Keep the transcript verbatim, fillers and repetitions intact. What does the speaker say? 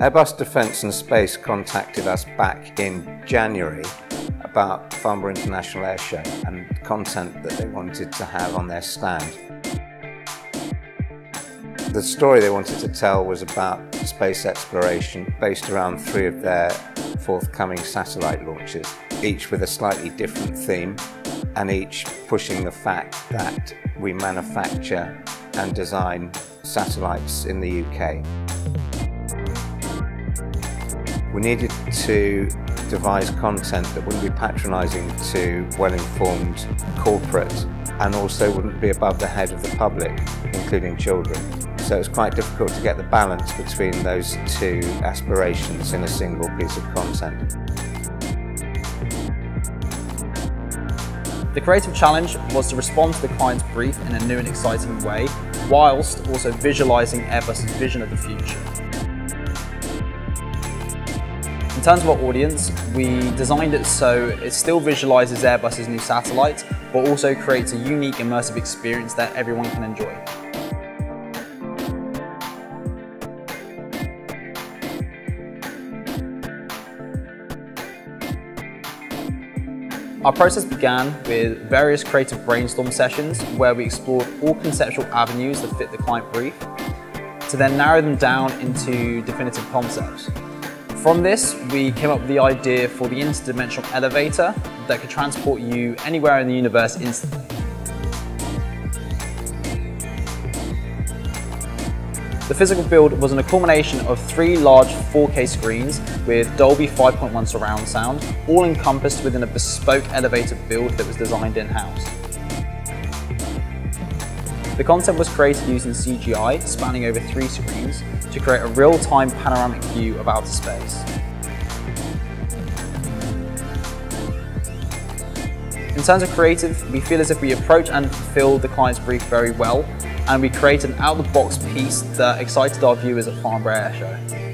Airbus Defence and Space contacted us back in January about Farnborough International Airshow and content that they wanted to have on their stand. The story they wanted to tell was about space exploration based around three of their forthcoming satellite launches, each with a slightly different theme and each pushing the fact that we manufacture and design satellites in the U K. We needed to devise content that wouldn't be patronising to well-informed corporates and also wouldn't be above the head of the public, including children. So it's quite difficult to get the balance between those two aspirations in a single piece of content. The creative challenge was to respond to the client's brief in a new and exciting way, whilst also visualising Airbus's vision of the future. In terms of our audience, we designed it so it still visualises Airbus's new satellite, but also creates a unique immersive experience that everyone can enjoy. Our process began with various creative brainstorm sessions where we explored all conceptual avenues that fit the client brief, to then narrow them down into definitive concepts. From this, we came up with the idea for the interdimensional elevator that could transport you anywhere in the universe instantly. The physical build was an accumulation of three large four K screens with Dolby five point one surround sound, all encompassed within a bespoke elevator build that was designed in-house. The content was created using C G I, spanning over three screens, to create a real-time panoramic view of outer space. In terms of creative, we feel as if we approach and fulfilled the client's brief very well, and we created an out-of-the-box piece that excited our viewers at Farnborough Airshow.